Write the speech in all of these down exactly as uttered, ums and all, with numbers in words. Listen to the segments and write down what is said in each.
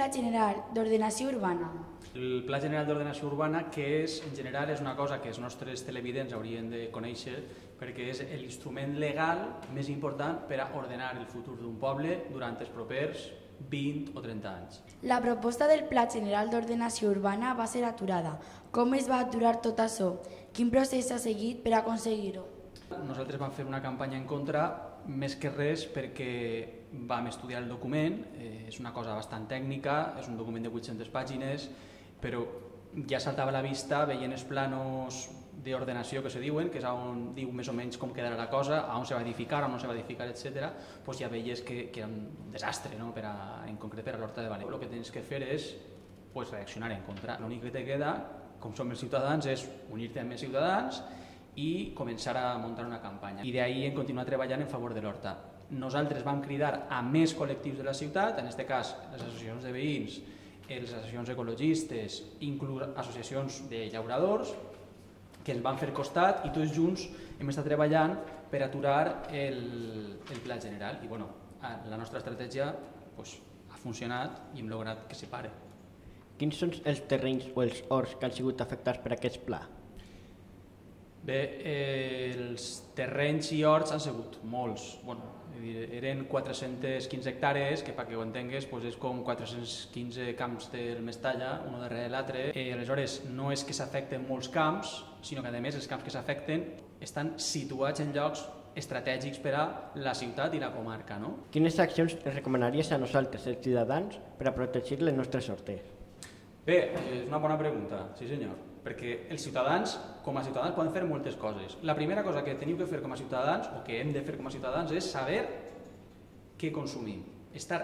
Pla General d'Ordenació Urbana? El Pla General d'Ordenació Urbana, que és, en general és una cosa que els nostres televidents haurien de conèixer perquè és l'instrument legal més important per a ordenar el futur d'un poble durant els propers vint o trenta anys. La proposta del Pla General d'Ordenació Urbana va ser aturada. Com es va aturar tot això? Quin procés s'ha seguit per aconseguir-ho? Nosaltres vam fer una campanya en contra, més que res perquè vam estudiar el document, és una cosa bastant tècnica, és un document de vuit-centes pàgines, però ja saltava a la vista veient els planos d'ordenació que se diuen, que és on diu més o menys com quedarà la cosa, on se va edificar, on no se va edificar, etcètera, doncs ja veies que era un desastre, en concret per a l'Horta de Valeo. El que tens que fer és reaccionar en contra. L'únic que te queda, com som els ciutadans, és unir-te amb els ciutadans i començar a muntar una campanya. I d'ahí hem continuat treballant en favor de l'Horta. Nosaltres vam cridar a més col·lectius de la ciutat, en aquest cas les associacions de veïns, les associacions ecologistes, inclús associacions de llauradors, que ens van fer costat i tots junts hem estat treballant per aturar el Pla General. I la nostra estratègia ha funcionat i hem lograt que se pare. Quins són els terrenys o els horts que han sigut afectats per aquest pla? Bé, els terrenys i horts han sigut molts. Eren quatre-centes quinze hectàrees, que perquè ho entengues és com quatre-cents quinze camps del Mestalla, un darrere l'altre. Aleshores, no és que s'afecten molts camps, sinó que a més els camps que s'afecten estan situats en llocs estratègics per a la ciutat i la comarca. Quines accions recomanaries a nosaltres, els ciutadans, per a protegir les nostres hortes? Bé, és una bona pregunta, sí senyor, perquè els ciutadans, com a ciutadans, poden fer moltes coses. La primera cosa que teniu que fer com a ciutadans, o que hem de fer com a ciutadans, és saber què consumim. Estar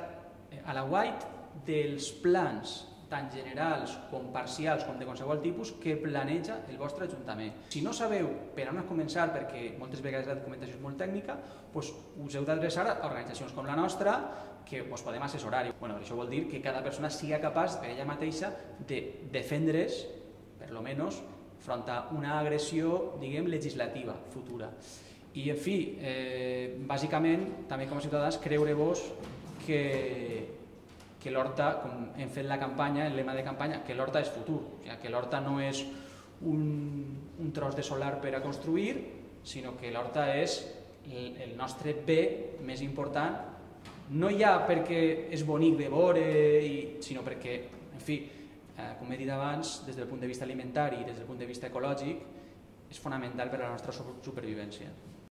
a la guaita dels plans, tant generals com parcials, com de qualsevol tipus, que planeja el vostre ajuntament. Si no sabeu per on començar, perquè moltes vegades la documentació és molt tècnica, us heu d'adreçar a organitzacions com la nostra, que us podem assessorar. Això vol dir que cada persona sigui capaç, per ella mateixa, de defendre's, per lo menos, front a una agressió, diguem, legislativa futura. I, en fi, bàsicament, també com a ciutadans, creure-vos que l'Horta, com hem fet la campanya, el lema de campanya, que l'Horta és futur, que l'Horta no és un tros de solar per a construir, sinó que l'Horta és el nostre bé més important, no ja perquè és bonic de veure, sinó perquè, en fi, com he dit abans, des del punt de vista alimentari i des del punt de vista ecològic, és fonamental per a la nostra supervivència.